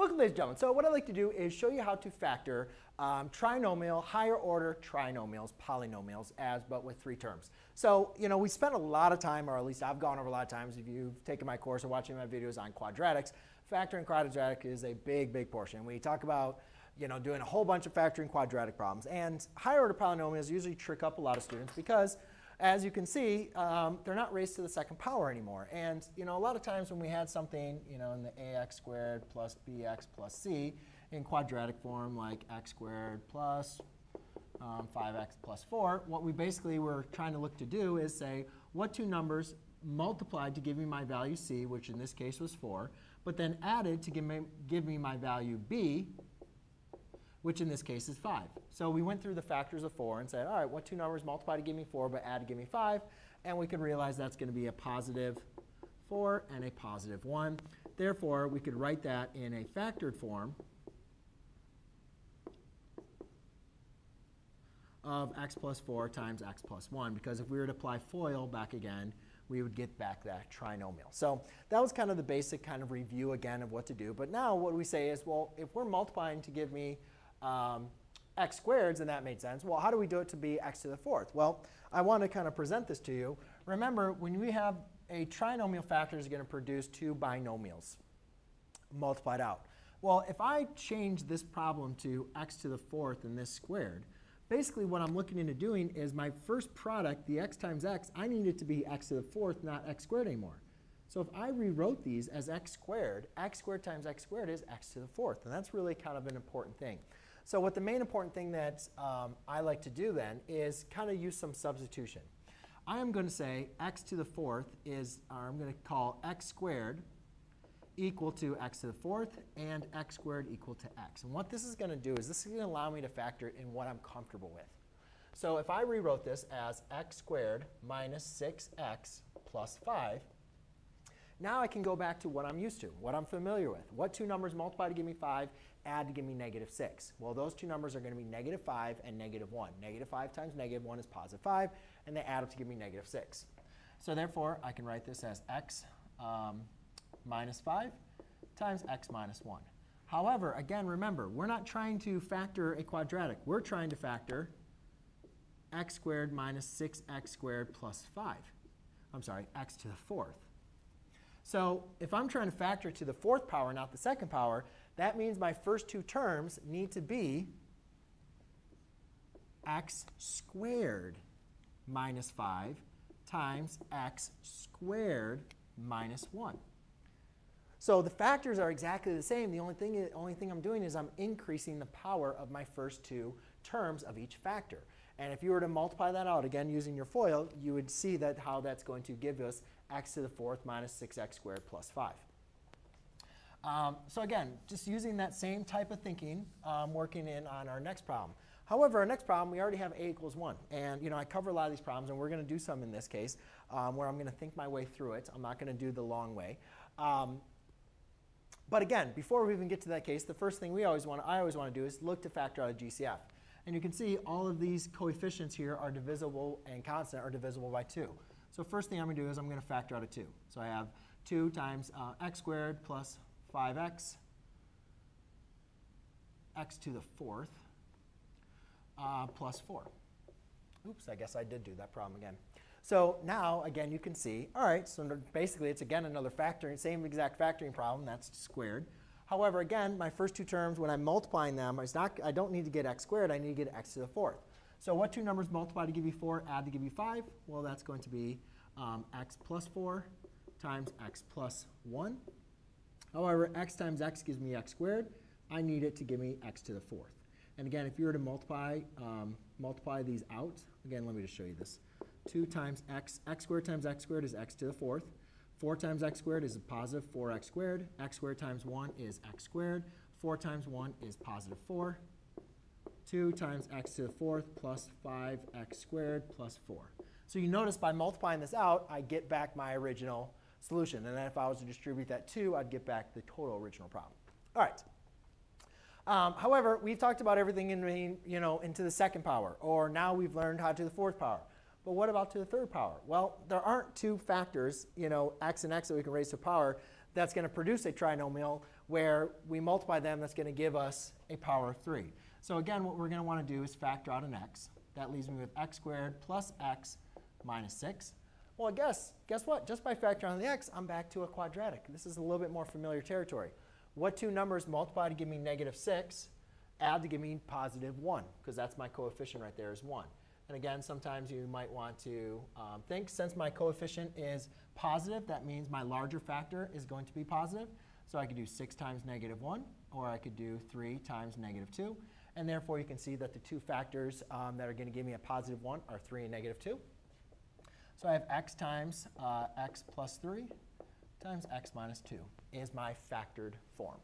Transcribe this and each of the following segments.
Welcome, ladies and gentlemen. So what I'd like to do is show you how to factor higher order trinomials, polynomials, but with three terms. So we spent a lot of time, or at least I've gone over a lot of times, if you've taken my course or watching my videos on quadratics, factoring quadratic is a big, big portion. We talk about doing a whole bunch of factoring quadratic problems. And higher order polynomials usually trick up a lot of students because, as you can see, they're not raised to the second power anymore. And a lot of times when we had something in the ax squared plus bx plus c in quadratic form, like x squared plus 5x plus 4, what we basically were trying to look to do is say, what two numbers multiplied to give me my value c, which in this case was 4, but then added to give me my value b, which in this case is 5. So we went through the factors of 4 and said, all right, what two numbers multiply to give me 4 but add to give me 5? And we could realize that's going to be a positive 4 and a positive 1. Therefore, we could write that in a factored form of x plus 4 times x plus 1. Because if we were to apply FOIL back again, we would get back that trinomial. So that was kind of the basic kind of review again of what to do. But now what we say is, well, if we're multiplying to give me x squareds, and that made sense. Well, how do we do it to be x to the fourth? Well, I want to kind of present this to you. Remember, when we have a trinomial factor is going to produce two binomials multiplied out. Well, if I change this problem to x to the fourth and this squared, basically what I'm looking into doing is my first product, the x times x, I need it to be x to the fourth, not x squared anymore. So if I rewrote these as x squared times x squared is x to the fourth. And that's really kind of an important thing. So what the main important thing that I like to do then is kind of use some substitution. I am going to say x to the fourth is, or I'm going to call x squared equal to x to the fourth and x squared equal to x. And what this is going to do is this is going to allow me to factor in what I'm comfortable with. So if I rewrote this as x squared minus 6x plus 5, now I can go back to what I'm used to, what I'm familiar with. What two numbers multiply to give me 5, add to give me negative 6? Well, those two numbers are going to be negative 5 and negative 1. Negative 5 times negative 1 is positive 5, and they add up to give me negative 6. So therefore, I can write this as x minus 5 times x minus 1. However, again, remember, we're not trying to factor a quadratic. We're trying to factor x squared minus 6x squared plus 5. I'm sorry, x to the fourth. So if I'm trying to factor to the fourth power, not the second power, that means my first two terms need to be x squared minus 5 times x squared minus 1. So the factors are exactly the same. The only thing I'm doing is I'm increasing the power of my first two terms of each factor. And if you were to multiply that out, again, using your FOIL, you would see that how that's going to give us x to the fourth minus 6x squared plus 5. So again, just using that same type of thinking, working in on our next problem. However, our next problem, we already have a equals 1. And I cover a lot of these problems, and we're going to do some in this case where I'm going to think my way through it. I'm not going to do the long way. But again, before we even get to that case, the first thing I always want to do is look to factor out a GCF. And you can see all of these coefficients here are divisible and constant are divisible by 2. So first thing I'm going to do is I'm going to factor out a 2. So I have 2 times x squared plus 5x, x to the fourth, plus 4. Oops, I guess I did do that problem again. So now, again, you can see, all right, so basically it's, again, another factoring, same exact factoring problem. That's squared. However, again, my first two terms, when I'm multiplying them, I don't need to get x squared. I need to get x to the fourth. So what two numbers multiply to give you 4, add to give you 5? Well, that's going to be x plus 4 times x plus 1. However, x times x gives me x squared. I need it to give me x to the fourth. And again, if you were to multiply these out, again, let me just show you this. 2 times x squared is x to the fourth. 4 times x squared is a positive 4x squared. X squared times 1 is x squared. 4 times 1 is positive 4. 2 times x to the fourth plus 5x squared plus 4. So you notice by multiplying this out, I get back my original solution. And then if I was to distribute that 2, I'd get back the total original problem. All right. However, we've talked about everything into the second power, or now we've learned how to the fourth power. But what about to the third power? Well, there aren't two factors, x and x, that we can raise to power that's going to produce a trinomial where we multiply them, that's going to give us a power of 3. So again, what we're going to want to do is factor out an x. That leaves me with x squared plus x minus 6. Well, I guess what? Just by factoring out the x, I'm back to a quadratic. This is a little bit more familiar territory. What two numbers multiply to give me negative 6, add to give me positive 1, because that's my coefficient right there is 1. And again, sometimes you might want to think, since my coefficient is positive, that means my larger factor is going to be positive. So I could do 6 times negative 1, or I could do 3 times negative 2. And therefore, you can see that the two factors that are going to give me a positive 1 are 3 and negative 2. So I have x times x plus 3 times x minus 2 is my factored form.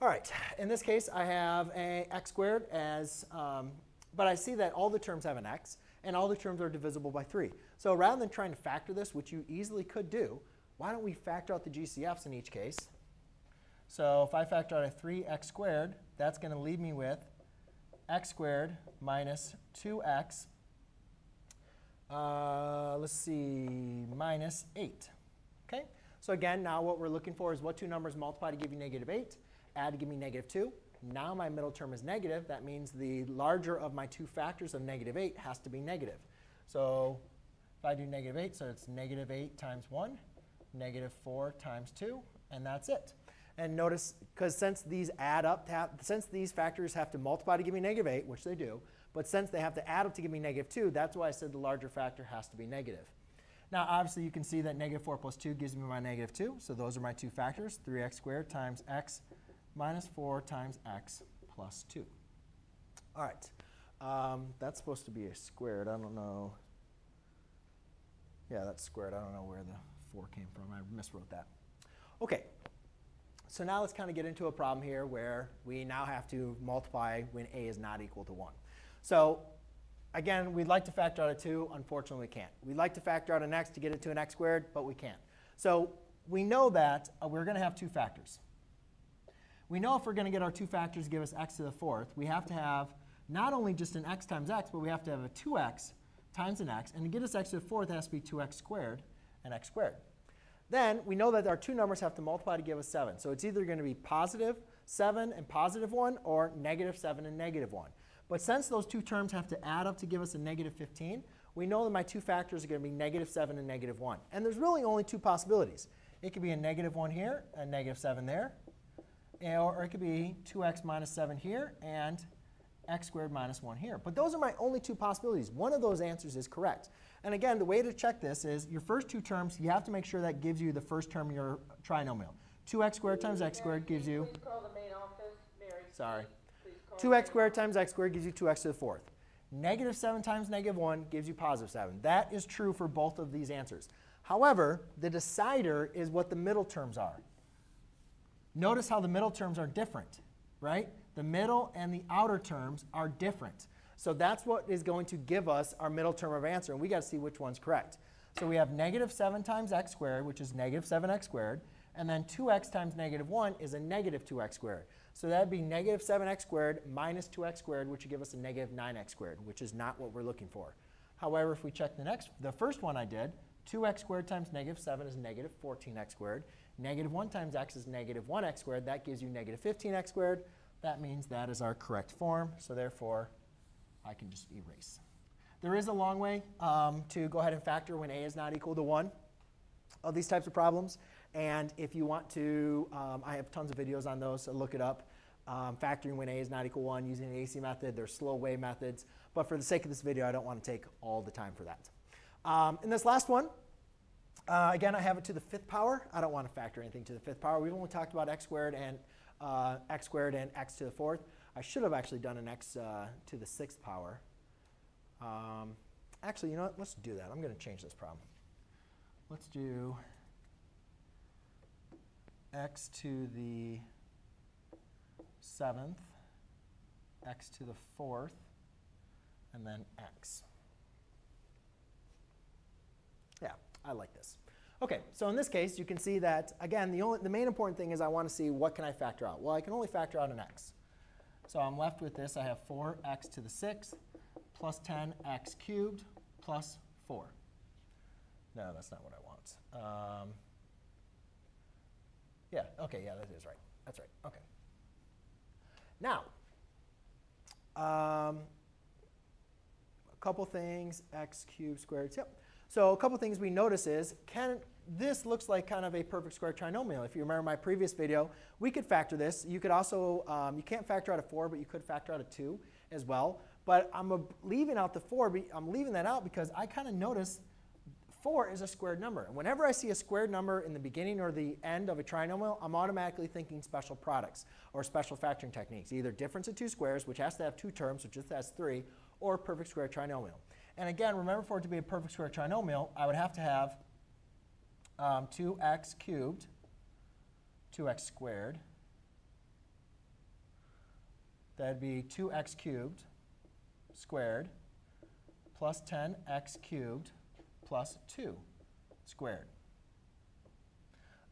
All right. In this case, I have a x squared as but I see that all the terms have an x, and all the terms are divisible by 3. So rather than trying to factor this, which you easily could do, why don't we factor out the GCFs in each case? So if I factor out a 3x squared, that's going to leave me with x squared minus 2x, let's see, minus 8. Okay. So again, now what we're looking for is what two numbers multiply to give you negative 8, add to give me negative 2. Now my middle term is negative. That means the larger of my two factors of negative 8 has to be negative. So if I do negative 8, so it's negative 8 times 1, negative 4 times 2, and that's it. And notice, because since these add up, since these factors have to multiply to give me negative 8, which they do, but since they have to add up to give me negative 2, that's why I said the larger factor has to be negative. Now, obviously, you can see that negative 4 plus 2 gives me my negative 2. So those are my two factors, 3x squared times x minus 4 times x plus 2. All right. That's supposed to be a squared. I don't know. Yeah, that's squared. I don't know where the 4 came from. I miswrote that. OK. So now let's kind of get into a problem here where we now have to multiply when a is not equal to 1. So again, we'd like to factor out a 2. Unfortunately, we can't. We'd like to factor out an x to get it to an x squared, but we can't. So we know that we're going to have two factors. We know if we're going to get our two factors give us x to the fourth, we have to have not only just an x times x, but we have to have a 2x times an x. And to get us x to the fourth, it has to be 2x squared and x squared. Then we know that our two numbers have to multiply to give us 7. So it's either going to be positive 7 and positive 1 or negative 7 and negative 1. But since those two terms have to add up to give us a negative 15, we know that my two factors are going to be negative 7 and negative 1. And there's really only two possibilities. It could be a negative 1 here, a negative 7 there. Or it could be 2x minus 7 here and x squared minus 1 here. But those are my only two possibilities. One of those answers is correct. And again, the way to check this is your first two terms, you have to make sure that gives you the first term of your trinomial. 2x squared times x squared gives you. Please call the main office, Mary. Sorry. 2x squared times x squared gives you 2x to the fourth. Negative 7 times negative 1 gives you positive 7. That is true for both of these answers. However, the decider is what the middle terms are. Notice how the middle terms are different, right? The middle and the outer terms are different. So that's what is going to give us our middle term of answer. And we've got to see which one's correct. So we have negative 7 times x squared, which is negative 7x squared. And then 2x times negative 1 is a negative 2x squared. So that would be negative 7x squared minus 2x squared, which would give us a negative 9x squared, which is not what we're looking for. However, if we check the first one I did, 2x squared times negative 7 is negative 14x squared. Negative 1 times x is negative 1x squared. That gives you negative 15x squared. That means that is our correct form. So therefore, I can just erase. There is a long way to go ahead and factor when a is not equal to 1 of these types of problems. And if you want to, I have tons of videos on those, so look it up. Factoring when a is not equal to 1 using the AC method. There's slow way methods. But for the sake of this video, I don't want to take all the time for that. And this last one, again, I have it to the fifth power. I don't want to factor anything to the fifth power. We've only talked about x squared and x to the fourth. I should have actually done an x to the sixth power. Actually, you know what? Let's do that. I'm going to change this problem. Let's do x to the seventh, x to the fourth, and then x. Yeah, I like this. OK, so in this case, you can see that, again, the main important thing is I want to see what can I factor out. Well, I can only factor out an x. So I'm left with this. I have 4x to the 6th plus 10x cubed plus 4. No, that's not what I want. Yeah, OK, yeah, that is right. That's right, OK. Now, a couple things, x cubed squared. Yep. So a couple things we notice is this looks like kind of a perfect square trinomial. If you remember my previous video, we could factor this. You could also, you can't factor out a 4, but you could factor out a 2 as well. But I'm leaving out the 4. I'm leaving that out because I kind of notice 4 is a squared number. And whenever I see a squared number in the beginning or the end of a trinomial, I'm automatically thinking special products or special factoring techniques, either difference of two squares, which has to have two terms, which just has 3, or perfect square trinomial. And again, remember, for it to be a perfect square trinomial, I would have to have 2x cubed, 2x squared. That'd be 2x cubed squared plus 10x cubed plus 2 squared.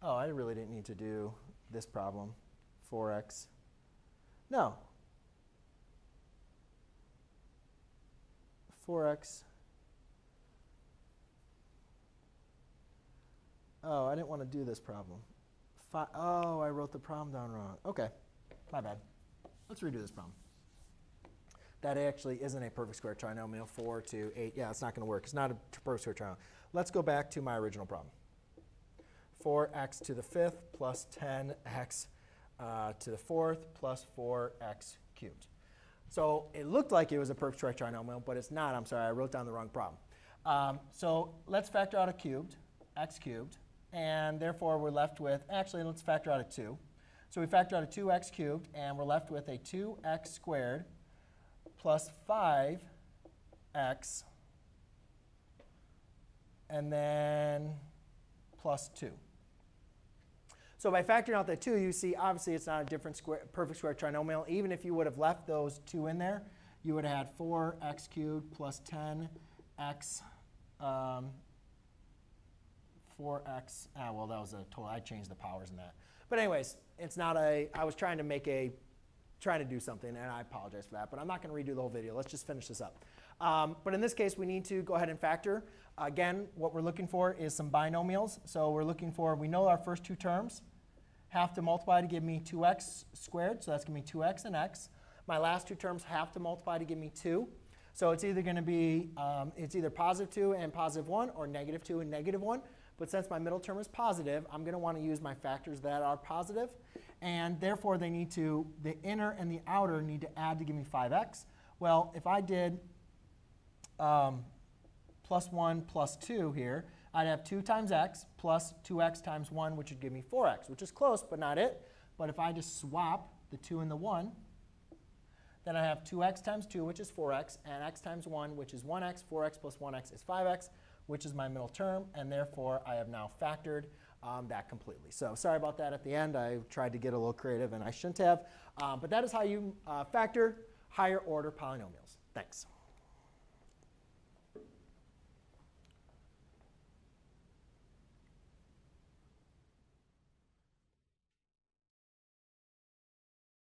Oh, I really didn't need to do this problem, 4x. No. 4x. Oh, I didn't want to do this problem. Oh, I wrote the problem down wrong. OK, my bad. Let's redo this problem. That actually isn't a perfect square trinomial, 4 to 8. Yeah, it's not going to work. It's not a perfect square trinomial. Let's go back to my original problem. 4x to the 5th plus 10x to the 4th plus 4x cubed. So it looked like it was a perfect square trinomial, but it's not. I'm sorry, I wrote down the wrong problem. So let's factor out a cubed, x cubed. And therefore, we're left with, actually, let's factor out a 2. So we factor out a 2x cubed, and we're left with a 2x squared plus 5x, and then plus 2. So by factoring out that 2, you see obviously it's not a perfect square trinomial. Even if you would have left those 2 in there, you would have had 4x cubed plus 10x, 4x. Ah, well, that was a total. I changed the powers in that. But anyways, it's not a. I was trying to make a, trying to do something, and I apologize for that. But I'm not going to redo the whole video. Let's just finish this up. But in this case, we need to go ahead and factor. Again, what we're looking for is some binomials. So we're looking for, we know our first two terms. Have to multiply to give me 2x squared, so that's going to be 2x and x. My last two terms have to multiply to give me 2. So it's either going to be it's either positive 2 and positive 1 or negative 2 and negative 1. But since my middle term is positive, I'm going to want to use my factors that are positive. And therefore, they need to, the inner and the outer need to add to give me 5x. Well, if I did plus 1 plus 2 here, I'd have 2 times x plus 2x times 1, which would give me 4x, which is close, but not it. But if I just swap the 2 and the 1, then I have 2x times 2, which is 4x, and x times 1, which is 1x. 4x plus 1x is 5x, which is my middle term. And therefore, I have now factored that completely. So sorry about that at the end. I tried to get a little creative, and I shouldn't have. But that is how you factor higher order polynomials. Thanks.